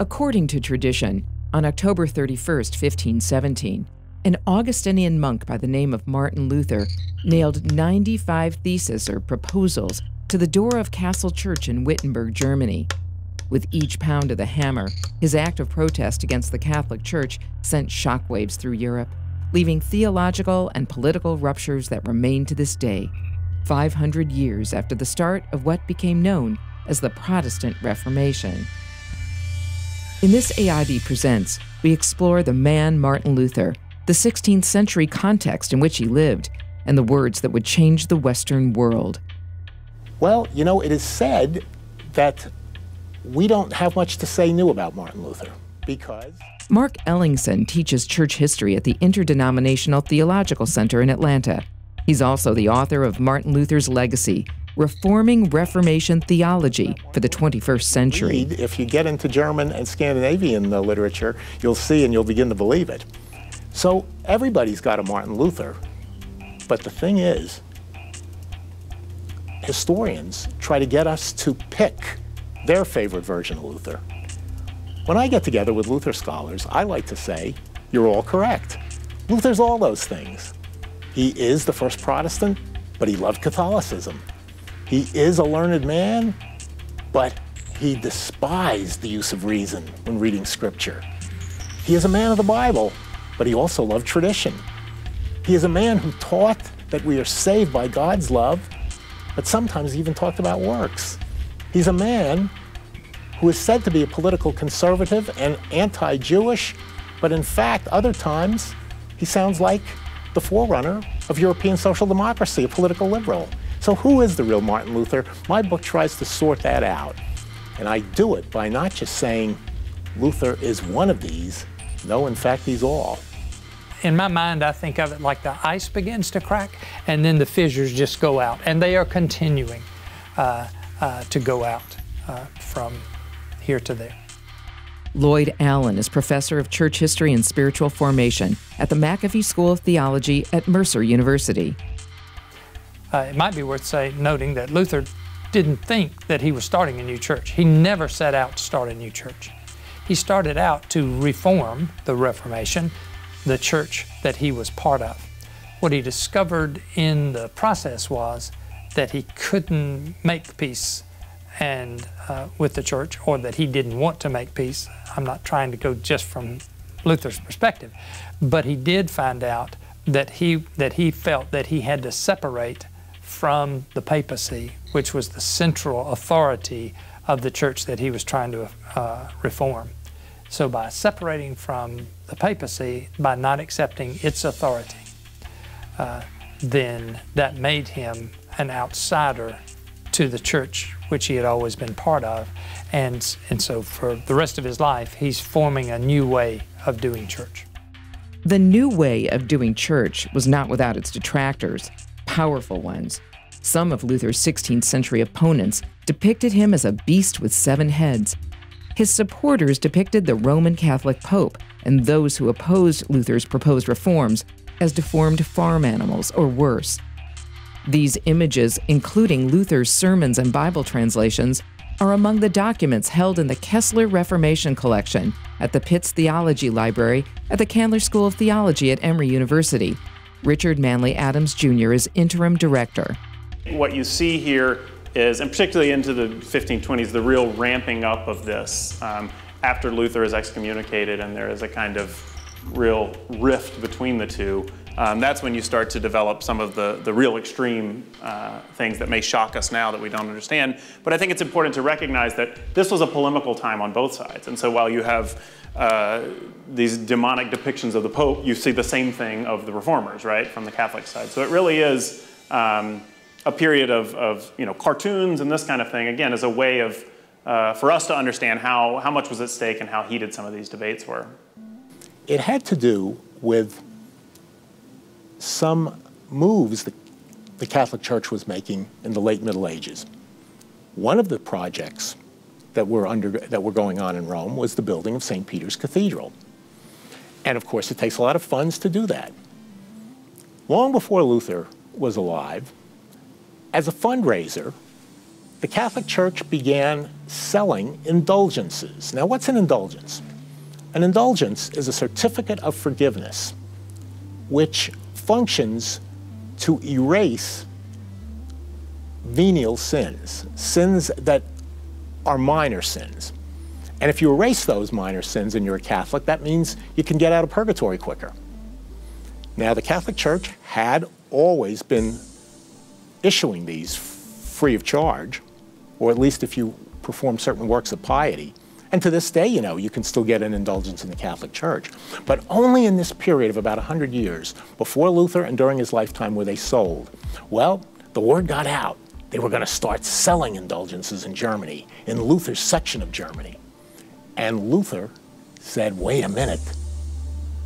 According to tradition, on October 31, 1517, an Augustinian monk by the name of Martin Luther nailed 95 theses or proposals to the door of Castle Church in Wittenberg, Germany. With each pound of the hammer, his act of protest against the Catholic Church sent shockwaves through Europe, leaving theological and political ruptures that remain to this day, 500 years after the start of what became known as the Protestant Reformation. In this AIB Presents, we explore the man Martin Luther, the 16th century context in which he lived, and the words that would change the Western world. Well, you know, it is said that we don't have much to say new about Martin Luther, because... Mark Ellingson teaches church history at the Interdenominational Theological Center in Atlanta. He's also the author of Martin Luther's Legacy, Reforming Reformation Theology for the 21st Century. If you get into German and Scandinavian literature, you'll see and you'll begin to believe it. So everybody's got a Martin Luther, but the thing is, historians try to get us to pick their favorite version of Luther. When I get together with Luther scholars, I like to say, you're all correct. Luther's all those things. He is the first Protestant, but he loved Catholicism. He is a learned man, but he despised the use of reason when reading scripture. He is a man of the Bible, but he also loved tradition. He is a man who taught that we are saved by God's love, but sometimes even talked about works. He's a man who is said to be a political conservative and anti-Jewish, but in fact, other times, he sounds like the forerunner of European social democracy, a political liberal. So who is the real Martin Luther? My book tries to sort that out. And I do it by not just saying Luther is one of these. No, in fact, he's all. In my mind, I think of it like the ice begins to crack, and then the fissures just go out, and they are continuing to go out from here to there. Lloyd Allen is professor of church history and spiritual formation at the McAfee School of Theology at Mercer University. It might be worth noting that Luther didn't think that he was starting a new church. He never set out to start a new church. He started out to reform the Reformation, the church that he was part of. What he discovered in the process was that he couldn't make peace and with the church, or that he didn't want to make peace. I'm not trying to go just from Luther's perspective, but he did find out that he felt that he had to separate from the papacy, which was the central authority of the church that he was trying to reform. So by separating from the papacy, by not accepting its authority, then that made him an outsider to the church which he had always been part of, and so for the rest of his life he's forming a new way of doing church. The new way of doing church was not without its detractors, powerful ones. Some of Luther's 16th century opponents depicted him as a beast with seven heads. His supporters depicted the Roman Catholic Pope and those who opposed Luther's proposed reforms as deformed farm animals or worse. These images, including Luther's sermons and Bible translations, are among the documents held in the Kessler Reformation Collection at the Pitts Theology Library at the Candler School of Theology at Emory University. Richard Manley Adams Jr. is interim director. What you see here is, and particularly into the 1520s, the real ramping up of this after Luther is excommunicated and there is a kind of real rift between the two. That's when you start to develop some of the real extreme things that may shock us now that we don't understand. But I think it's important to recognize that this was a polemical time on both sides. And so while you have these demonic depictions of the Pope, you see the same thing of the reformers, right, from the Catholic side. So it really is a period of cartoons and this kind of thing, again, as a way of, for us to understand how much was at stake and how heated some of these debates were. It had to do with some moves that the Catholic Church was making in the late Middle Ages. One of the projects that were going on in Rome was the building of St. Peter's Cathedral. And of course, it takes a lot of funds to do that. Long before Luther was alive, as a fundraiser, the Catholic Church began selling indulgences. Now, what's an indulgence? An indulgence is a certificate of forgiveness, which functions to erase venial sins, sins that are minor sins. And if you erase those minor sins and you're a Catholic, that means you can get out of purgatory quicker. Now, the Catholic Church had always been issuing these free of charge, or at least if you perform certain works of piety. And to this day, you know, you can still get an indulgence in the Catholic Church. But only in this period of about 100 years, before Luther and during his lifetime, were they sold. Well, the word got out. They were going to start selling indulgences in Germany, in Luther's section of Germany. And Luther said, wait a minute,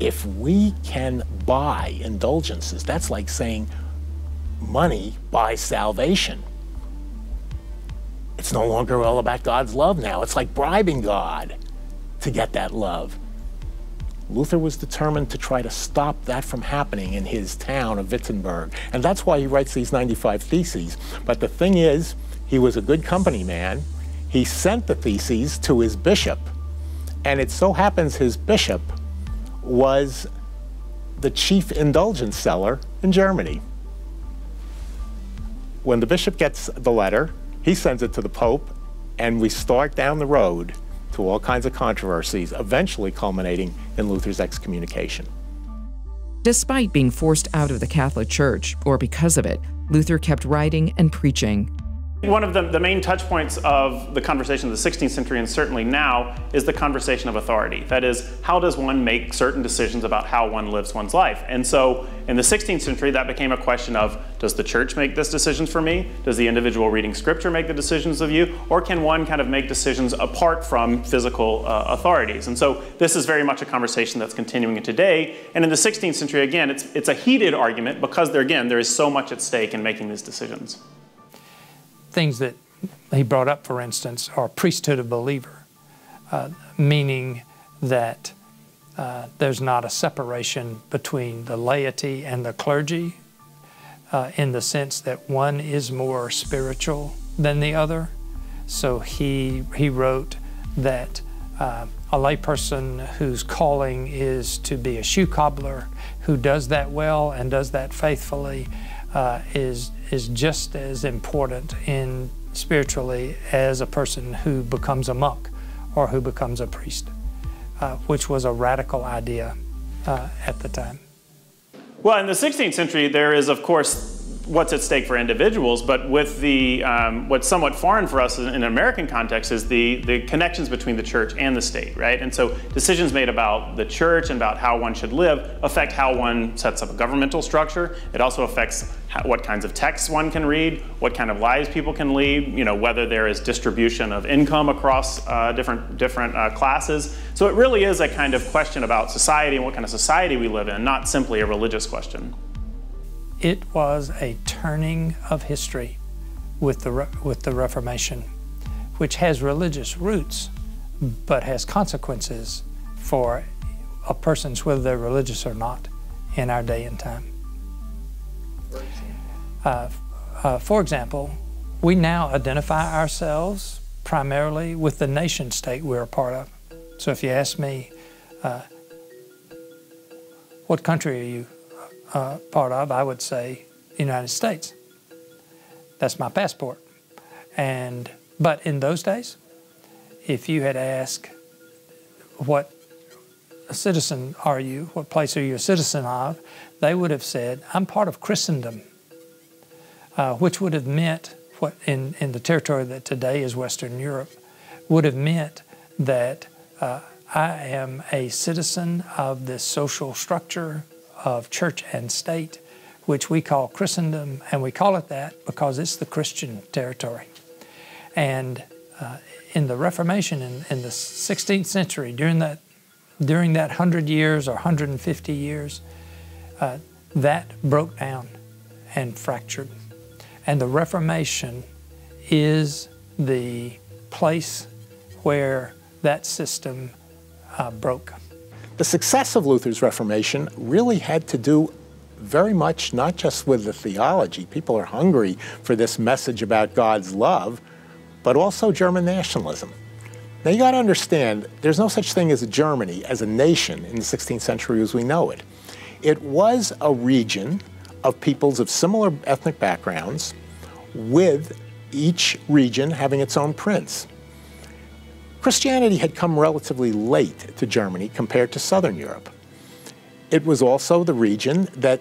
if we can buy indulgences, that's like saying money buys salvation. It's no longer all about God's love now. It's like bribing God to get that love. Luther was determined to try to stop that from happening in his town of Wittenberg. And that's why he writes these 95 theses. But the thing is, he was a good company man. He sent the theses to his bishop. And it so happens his bishop was the chief indulgence seller in Germany. When the bishop gets the letter, he sends it to the Pope, and we start down the road to all kinds of controversies, eventually culminating in Luther's excommunication. Despite being forced out of the Catholic Church, or because of it, Luther kept writing and preaching. One of the main touch points of the conversation of the 16th century, and certainly now, is the conversation of authority. That is, how does one make certain decisions about how one lives one's life? And so, in the 16th century, that became a question of, does the church make this decision for me? Does the individual reading scripture make the decisions of you? Or can one kind of make decisions apart from physical authorities? And so this is very much a conversation that's continuing today. And in the 16th century, again, it's a heated argument because, there is so much at stake in making these decisions. Things that he brought up, for instance, are priesthood of believer, meaning that there's not a separation between the laity and the clergy in the sense that one is more spiritual than the other. So he wrote that a layperson whose calling is to be a shoe cobbler, who does that well and does that faithfully, is just as important spiritually as a person who becomes a monk or who becomes a priest, which was a radical idea at the time. Well, in the 16th century, there is, of course, what's at stake for individuals, but with the what's somewhat foreign for us in an American context is the connections between the church and the state, right? And so decisions made about the church and about how one should live affect how one sets up a governmental structure. It also affects what kinds of texts one can read, what kind of lives people can lead, you know, whether there is distribution of income across different classes. So it really is a kind of question about society and what kind of society we live in, not simply a religious question. It was a turning of history with the Reformation, which has religious roots, but has consequences for a person's, whether they're religious or not, in our day and time. For example, we now identify ourselves primarily with the nation state we're a part of. So if you ask me, what country are you? Part of, I would say, United States. That's my passport. But in those days, if you had asked, what citizen are you, what place are you a citizen of, they would have said, I'm part of Christendom, which would have meant, what in the territory that today is Western Europe, would have meant that I am a citizen of this social structure of church and state, which we call Christendom, and we call it that because it's the Christian territory. And in the Reformation, in the 16th century, during that 100 years or 150 years, that broke down and fractured. And the Reformation is the place where that system broke. The success of Luther's Reformation really had to do very much not just with the theology. People are hungry for this message about God's love, but also German nationalism. Now you gotta understand, there's no such thing as Germany as a nation in the 16th century as we know it. It was a region of peoples of similar ethnic backgrounds, with each region having its own prince. Christianity had come relatively late to Germany compared to Southern Europe. It was also the region that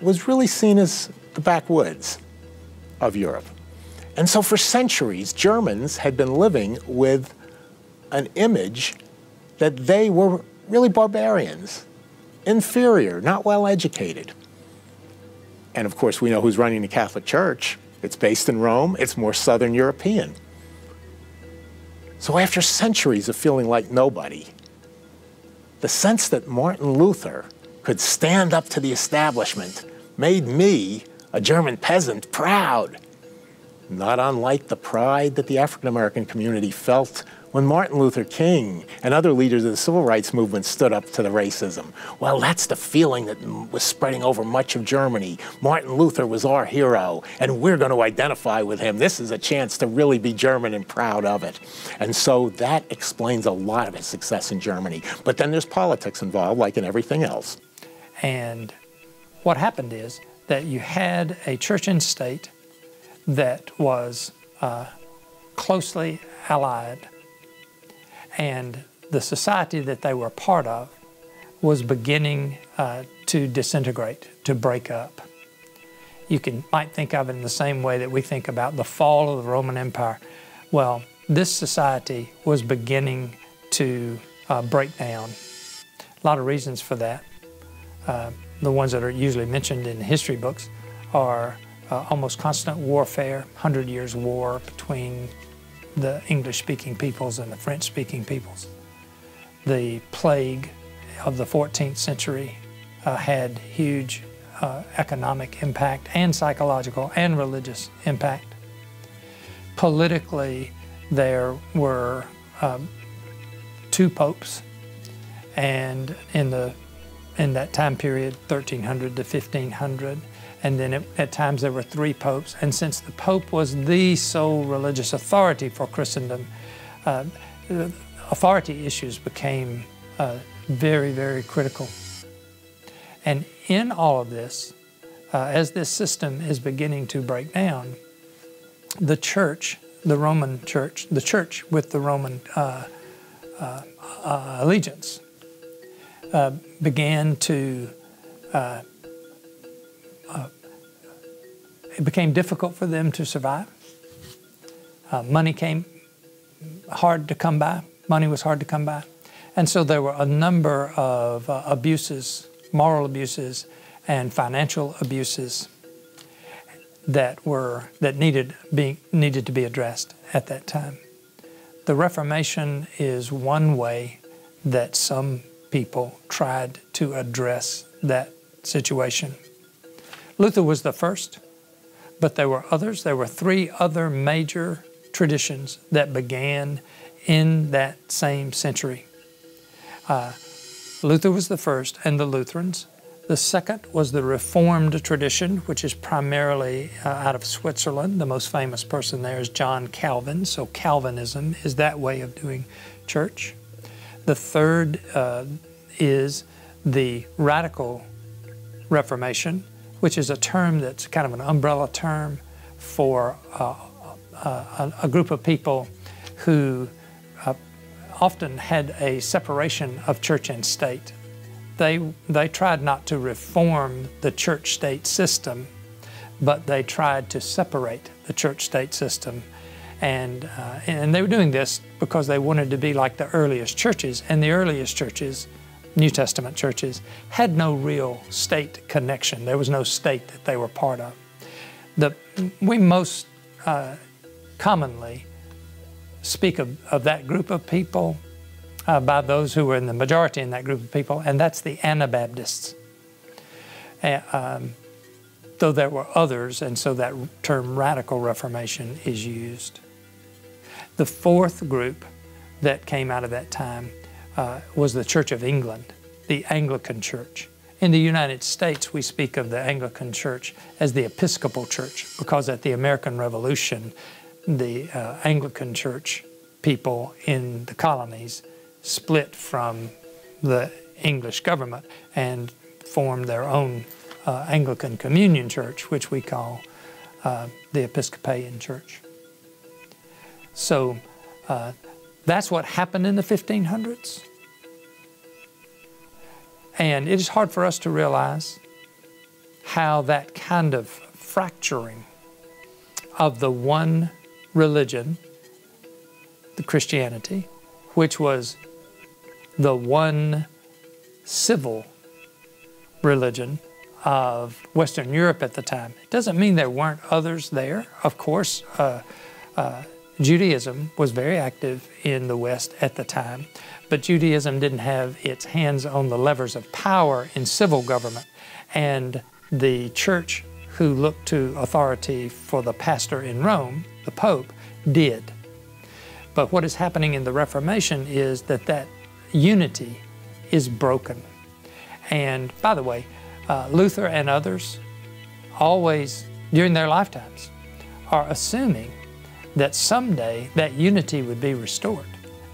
was really seen as the backwoods of Europe. And so for centuries, Germans had been living with an image that they were really barbarians, inferior, not well educated. And of course, we know who's running the Catholic Church. It's based in Rome, it's more Southern European. So after centuries of feeling like nobody, the sense that Martin Luther could stand up to the establishment made me, a German peasant, proud. Not unlike the pride that the African American community felt when Martin Luther King and other leaders of the civil rights movement stood up to the racism. Well, that's the feeling that was spreading over much of Germany. Martin Luther was our hero, and we're going to identify with him. This is a chance to really be German and proud of it. And so that explains a lot of his success in Germany. But then there's politics involved, like in everything else. And what happened is that you had a church and state that was closely allied, and the society that they were part of was beginning to disintegrate, to break up. You might think of it in the same way that we think about the fall of the Roman Empire. Well, this society was beginning to break down. A lot of reasons for that. The ones that are usually mentioned in history books are almost constant warfare, 100 Years' War between the English-speaking peoples and the French-speaking peoples. The plague of the 14th century had huge economic impact and psychological and religious impact. Politically, there were two popes, and in that time period, 1300 to 1500, and then at times there were three popes. And since the Pope was the sole religious authority for Christendom, authority issues became very, very critical. And in all of this, as this system is beginning to break down, the church, the Roman church, the church with the Roman allegiance, began to it became difficult for them to survive. Money came hard to come by. Money was hard to come by. And so there were a number of abuses, moral abuses and financial abuses that needed to be addressed at that time. The Reformation is one way that some people tried to address that situation. Luther was the first, but there were others. There were three other major traditions that began in that same century. Luther was the first, and the Lutherans. The second was the Reformed tradition, which is primarily out of Switzerland. The most famous person there is John Calvin, so Calvinism is that way of doing church. The third is the Radical Reformation, which is a term that's kind of an umbrella term for a group of people who often had a separation of church and state. They tried not to reform the church-state system, but they tried to separate the church-state system. And they were doing this because they wanted to be like the earliest churches, and the earliest churches, New Testament churches, had no real state connection. There was no state that they were part of. We most commonly speak of that group of people by those who were in the majority in that group of people, and that's the Anabaptists. Though there were others, and so that term Radical Reformation is used. The fourth group that came out of that time was the Church of England, the Anglican Church. In the United States, we speak of the Anglican Church as the Episcopal Church because at the American Revolution, the Anglican Church people in the colonies split from the English government and formed their own Anglican Communion Church, which we call the Episcopalian Church. So that's what happened in the 1500s. And it is hard for us to realize how that kind of fracturing of the one religion, the Christianity, which was the one civil religion of Western Europe at the time. It doesn't mean there weren't others there. Of course, Judaism was very active in the West at the time, but Judaism didn't have its hands on the levers of power in civil government, and the church who looked to authority for the pastor in Rome, the Pope, did. But what is happening in the Reformation is that that unity is broken. And by the way, Luther and others always, during their lifetimes, are assuming that someday that unity would be restored.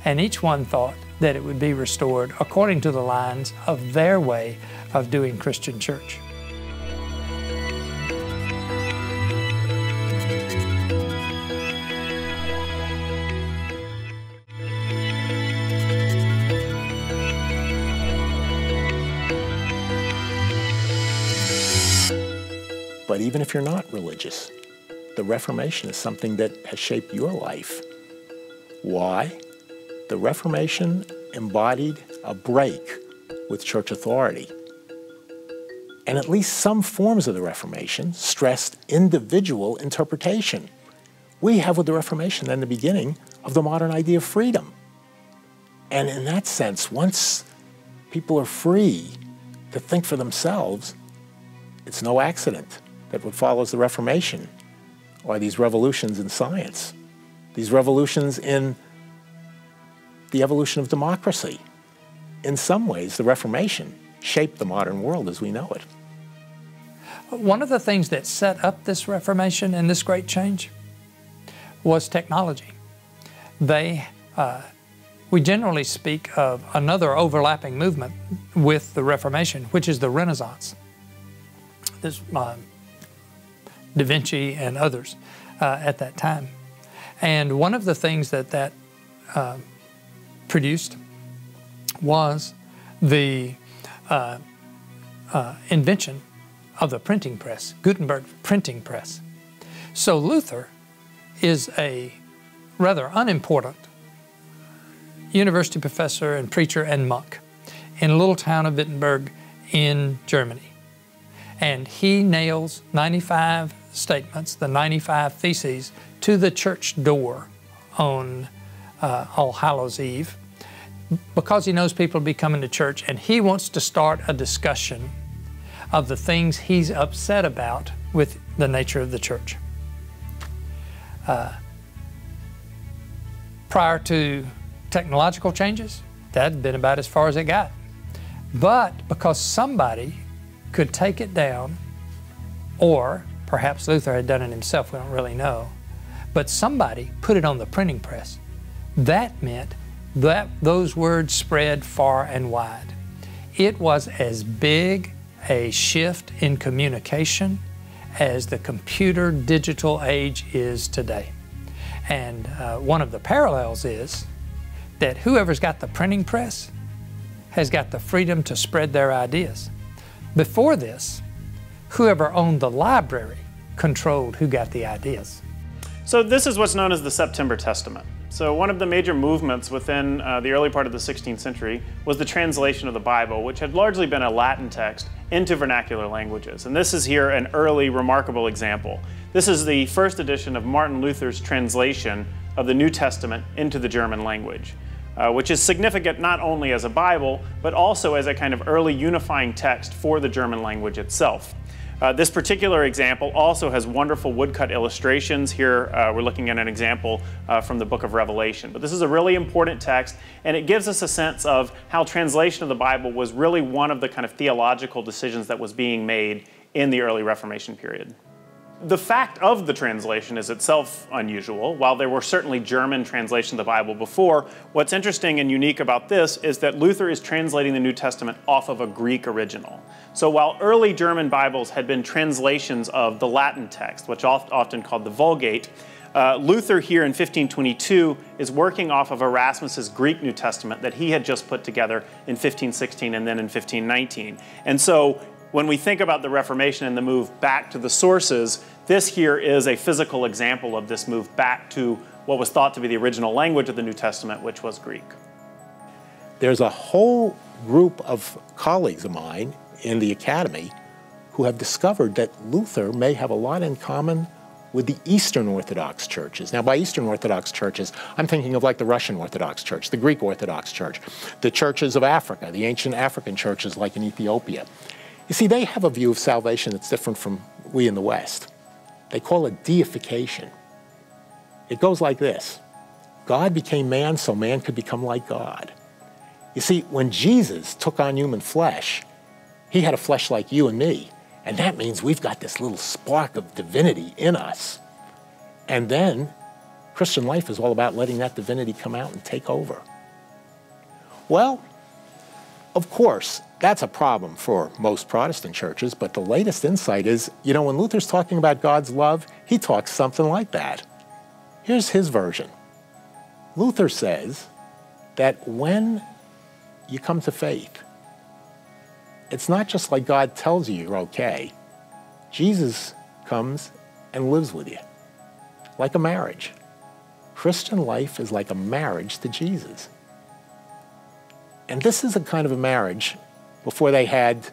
And each one thought that it would be restored according to the lines of their way of doing Christian church. But even if you're not religious, the Reformation is something that has shaped your life. Why? The Reformation embodied a break with church authority. And at least some forms of the Reformation stressed individual interpretation. We have with the Reformation then the beginning of the modern idea of freedom. And in that sense, once people are free to think for themselves, it's no accident that what follows the Reformation are these revolutions in science, these revolutions in the evolution of democracy. In some ways, the Reformation shaped the modern world as we know it. One of the things that set up this Reformation and this great change was technology. We generally speak of another overlapping movement with the Reformation, which is the Renaissance. This Da Vinci and others at that time. And one of the things that that produced was the invention of the printing press, Gutenberg printing press. So Luther is a rather unimportant university professor and preacher and monk in a little town of Wittenberg in Germany. And he nails 95 statements, the 95 theses, to the church door on All Hallows Eve, because he knows people will be coming to church, and he wants to start a discussion of the things he's upset about with the nature of the church. Prior to technological changes, that had been about as far as it got. But because somebody could take it down, or perhaps Luther had done it himself, we don't really know, but somebody put it on the printing press. That meant that those words spread far and wide. It was as big a shift in communication as the computer digital age is today. And one of the parallels is that whoever's got the printing press has got the freedom to spread their ideas. Before this, whoever owned the library controlled who got the ideas. So this is what's known as the September Testament. So one of the major movements within the early part of the 16th century was the translation of the Bible, which had largely been a Latin text, into vernacular languages. And this is here an early, remarkable example. This is the first edition of Martin Luther's translation of the New Testament into the German language. Which is significant not only as a Bible, but also as a kind of early unifying text for the German language itself. This particular example also has wonderful woodcut illustrations. Here we're looking at an example from the book of Revelation. But this is a really important text, and it gives us a sense of how translation of the Bible was really one of the kind of theological decisions that was being made in the early Reformation period. The fact of the translation is itself unusual. While there were certainly German translations of the Bible before, what's interesting and unique about this is that Luther is translating the New Testament off of a Greek original. So while early German Bibles had been translations of the Latin text, which often called the Vulgate, Luther here in 1522 is working off of Erasmus's Greek New Testament that he had just put together in 1516 and then in 1519. And so when we think about the Reformation and the move back to the sources, this here is a physical example of this move back to what was thought to be the original language of the New Testament, which was Greek. There's a whole group of colleagues of mine in the academy who have discovered that Luther may have a lot in common with the Eastern Orthodox churches. Now, by Eastern Orthodox churches, I'm thinking of like the Russian Orthodox Church, the Greek Orthodox Church, the churches of Africa, the ancient African churches like in Ethiopia. You see, they have a view of salvation that's different from we in the West. They call it deification. It goes like this: God became man so man could become like God. You see, when Jesus took on human flesh, he had a flesh like you and me. And that means we've got this little spark of divinity in us. And then Christian life is all about letting that divinity come out and take over. Well, of course, that's a problem for most Protestant churches, but the latest insight is, you know, when Luther's talking about God's love, he talks something like that. Here's his version. Luther says that when you come to faith, it's not just like God tells you you're okay. Jesus comes and lives with you, like a marriage. Christian life is like a marriage to Jesus. And this is a kind of a marriage before they had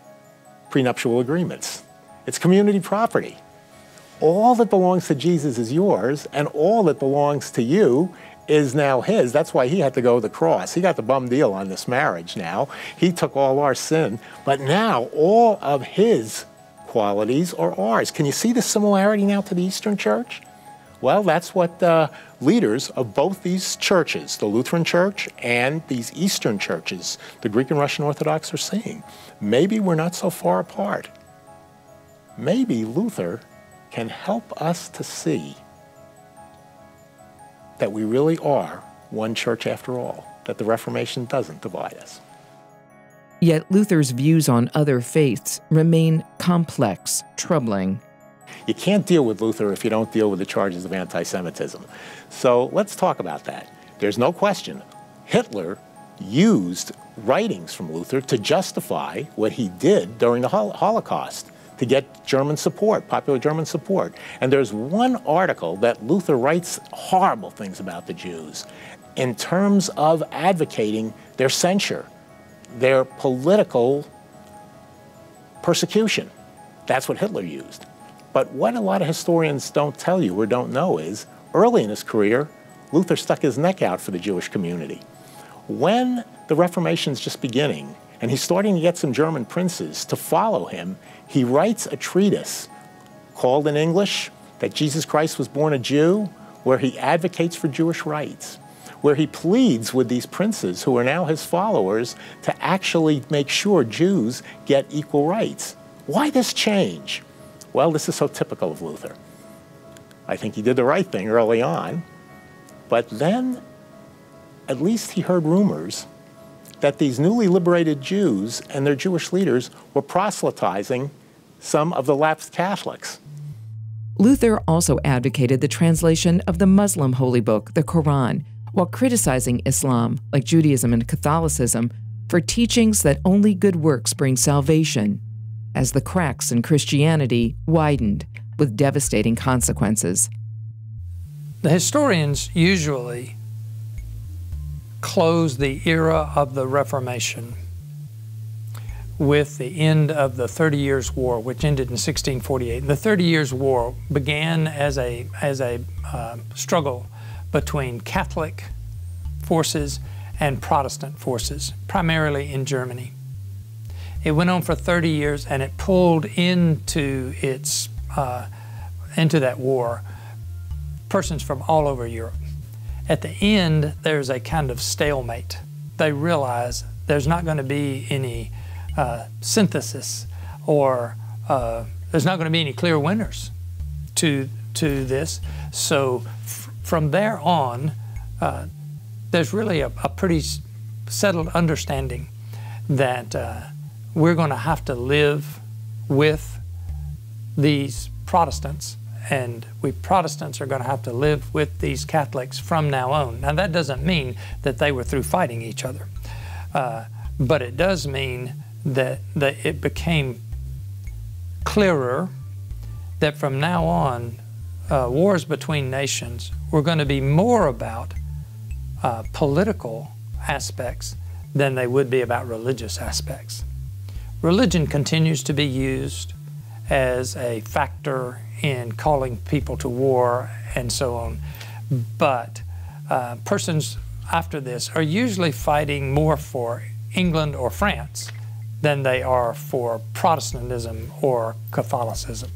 prenuptial agreements. It's community property. All that belongs to Jesus is yours, and all that belongs to you is now his. That's why he had to go to the cross. He got the bum deal on this marriage now. He took all our sin, but now all of his qualities are ours. Can you see the similarity now to the Eastern Church? Well, that's what the leaders of both these churches, the Lutheran Church and these Eastern churches, the Greek and Russian Orthodox, are saying. Maybe we're not so far apart. Maybe Luther can help us to see that we really are one church after all, that the Reformation doesn't divide us. Yet Luther's views on other faiths remain complex, troubling. You can't deal with Luther if you don't deal with the charges of anti-Semitism. So let's talk about that. There's no question Hitler used writings from Luther to justify what he did during the Holocaust, to get German support, popular German support. And there's one article that Luther writes horrible things about the Jews in terms of advocating their censure, their political persecution. That's what Hitler used. But what a lot of historians don't tell you or don't know is, early in his career, Luther stuck his neck out for the Jewish community. When the Reformation's just beginning, and he's starting to get some German princes to follow him, he writes a treatise called in English that Jesus Christ was born a Jew, where he advocates for Jewish rights, where he pleads with these princes who are now his followers to actually make sure Jews get equal rights. Why this change? Well, this is so typical of Luther. I think he did the right thing early on, but then at least he heard rumors that these newly liberated Jews and their Jewish leaders were proselytizing some of the lapsed Catholics. Luther also advocated the translation of the Muslim holy book, the Quran, while criticizing Islam, like Judaism and Catholicism, for teachings that only good works bring salvation, as the cracks in Christianity widened with devastating consequences. The historians usually close the era of the Reformation with the end of the 30 Years' War, which ended in 1648. The 30 Years' War began as a struggle between Catholic forces and Protestant forces, primarily in Germany. It went on for 30 years, and it pulled into that war persons from all over Europe. At the end, there's a kind of stalemate. They realize there's not going to be any synthesis, or there's not going to be any clear winners. to this. So from there on, there's really a pretty settled understanding that we're going to have to live with these Protestants, and we Protestants are going to have to live with these Catholics from now on. Now, that doesn't mean that they were through fighting each other, but it does mean that it became clearer that from now on, wars between nations were going to be more about political aspects than they would be about religious aspects. Religion continues to be used as a factor in calling people to war and so on, but persons after this are usually fighting more for England or France than they are for Protestantism or Catholicism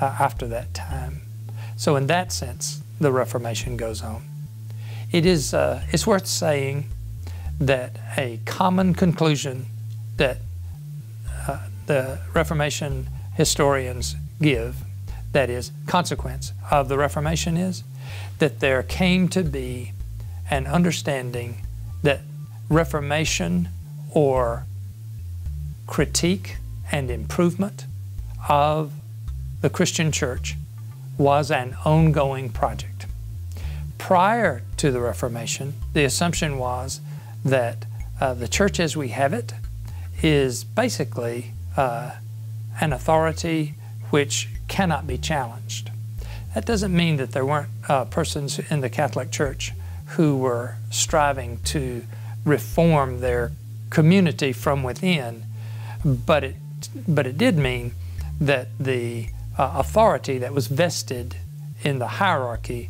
after that time. So in that sense, the Reformation goes on. It is, it's worth saying that a common conclusion that the Reformation historians give, that is, consequence of the Reformation, is that there came to be an understanding that reformation or critique and improvement of the Christian church was an ongoing project. Prior to the Reformation, the assumption was that the church as we have it is basically an authority which cannot be challenged. That doesn't mean that there weren't persons in the Catholic Church who were striving to reform their community from within, but it did mean that the authority that was vested in the hierarchy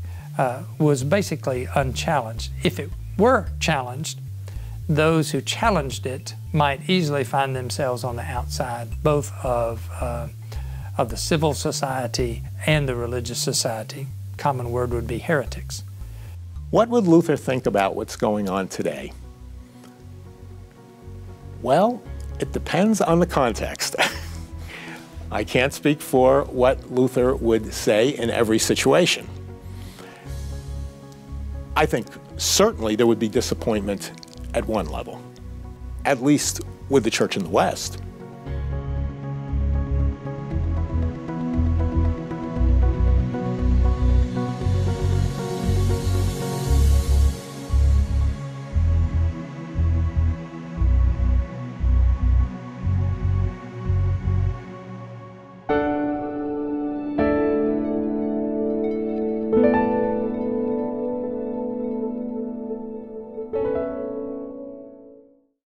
was basically unchallenged. If it were challenged, those who challenged it might easily find themselves on the outside, both of the civil society and the religious society. Common word would be heretics. What would Luther think about what's going on today? Well, it depends on the context. I can't speak for what Luther would say in every situation. I think certainly there would be disappointment at one level, at least with the church in the West.